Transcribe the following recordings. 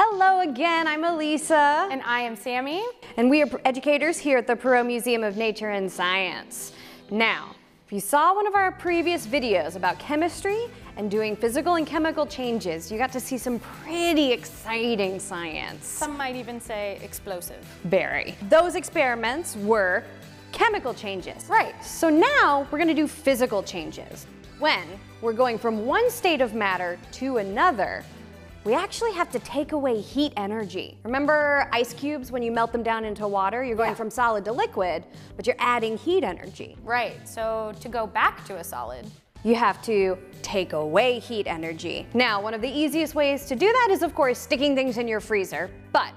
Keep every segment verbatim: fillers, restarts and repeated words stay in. Hello again, I'm Elisa. And I am Sammy. And we are educators here at the Perot Museum of Nature and Science. Now, if you saw one of our previous videos about chemistry and doing physical and chemical changes, you got to see some pretty exciting science. Some might even say explosive. Very. Those experiments were chemical changes. Right. So now we're going to do physical changes. When we're going from one state of matter to another, we actually have to take away heat energy. Remember ice cubes, when you melt them down into water, you're going yeah. from solid to liquid, but you're adding heat energy. Right, so to go back to a solid, you have to take away heat energy. Now, one of the easiest ways to do that is, of course, sticking things in your freezer. But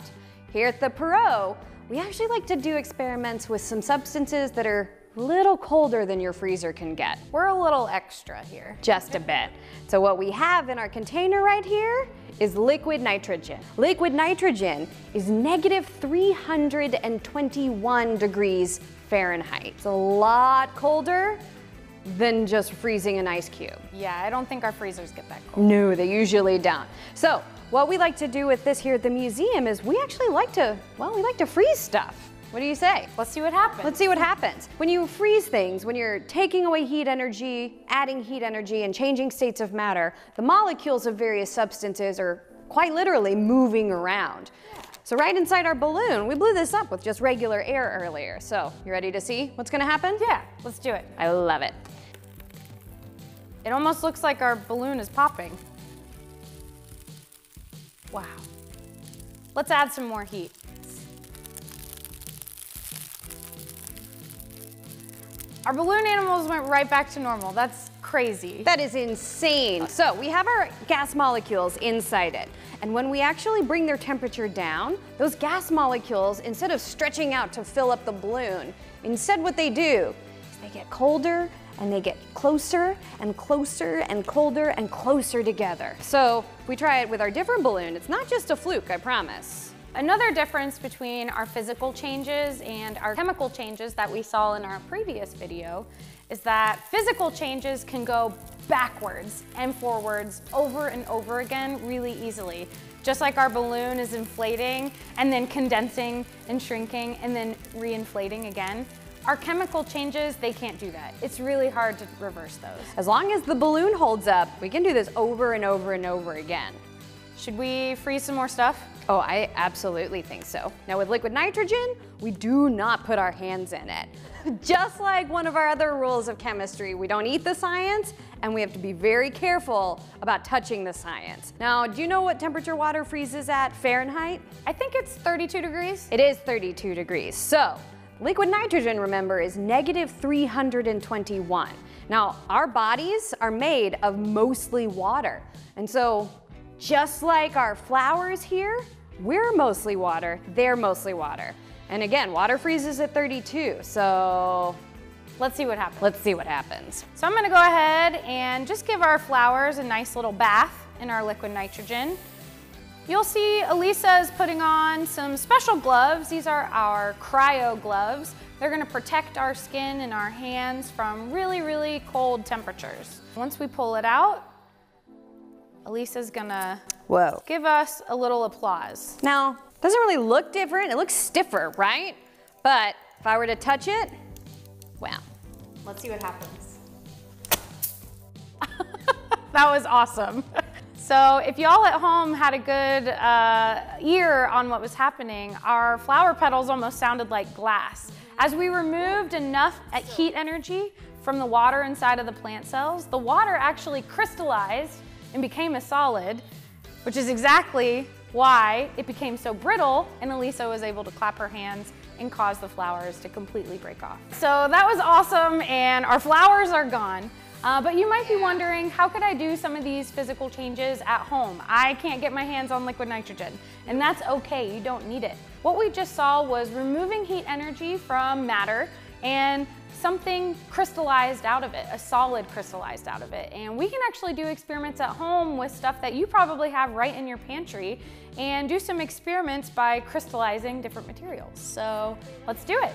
here at the Perot, we actually like to do experiments with some substances that are little colder than your freezer can get. We're a little extra here. Just a bit. So what we have in our container right here is liquid nitrogen. Liquid nitrogen is negative three hundred twenty-one degrees Fahrenheit. It's a lot colder than just freezing an ice cube. Yeah, I don't think our freezers get that cold. No, they usually don't. So what we like to do with this here at the museum is we actually like to, well, we like to freeze stuff. What do you say? Let's see what happens. Let's see what happens. When you freeze things, when you're taking away heat energy, adding heat energy, and changing states of matter, the molecules of various substances are quite literally moving around. So right inside our balloon, we blew this up with just regular air earlier. So you ready to see what's gonna happen? Yeah, let's do it. I love it. It almost looks like our balloon is popping. Wow. Let's add some more heat. Our balloon animals went right back to normal. That's crazy. That is insane. So we have our gas molecules inside it. And when we actually bring their temperature down, those gas molecules, instead of stretching out to fill up the balloon, instead what they do is they get colder and they get closer and closer and colder and closer together. So if we try it with our different balloon, it's not just a fluke, I promise. Another difference between our physical changes and our chemical changes that we saw in our previous video is that physical changes can go backwards and forwards over and over again really easily. Just like our balloon is inflating and then condensing and shrinking and then reinflating again. Our chemical changes, they can't do that. It's really hard to reverse those. As long as the balloon holds up, we can do this over and over and over again. Should we freeze some more stuff? Oh, I absolutely think so. Now with liquid nitrogen, we do not put our hands in it. Just like one of our other rules of chemistry, we don't eat the science, and we have to be very careful about touching the science. Now, do you know what temperature water freezes at Fahrenheit? I think it's thirty-two degrees. It is thirty-two degrees. So liquid nitrogen, remember, is negative three hundred twenty-one. Now, our bodies are made of mostly water, and so just like our flowers here, we're mostly water, they're mostly water. And again, water freezes at thirty-two, so let's see what happens. Let's see what happens. So I'm gonna go ahead and just give our flowers a nice little bath in our liquid nitrogen. You'll see Elisa is putting on some special gloves. These are our cryo gloves. They're gonna protect our skin and our hands from really, really cold temperatures. Once we pull it out, Elisa's gonna Whoa. give us a little applause. Now, it doesn't really look different. It looks stiffer, right? But if I were to touch it, wow. Let's see what happens. That was awesome. So if y'all at home had a good uh, ear on what was happening, our flower petals almost sounded like glass. As we removed enough heat energy from the water inside of the plant cells, the water actually crystallized and became a solid, which is exactly why it became so brittle and Elisa was able to clap her hands and cause the flowers to completely break off. So that was awesome, and our flowers are gone. Uh, but you might be wondering, how could I do some of these physical changes at home? I can't get my hands on liquid nitrogen, and that's okay, you don't need it. What we just saw was removing heat energy from matter and something crystallized out of it, a solid crystallized out of it. And we can actually do experiments at home with stuff that you probably have right in your pantry and do some experiments by crystallizing different materials. So let's do it.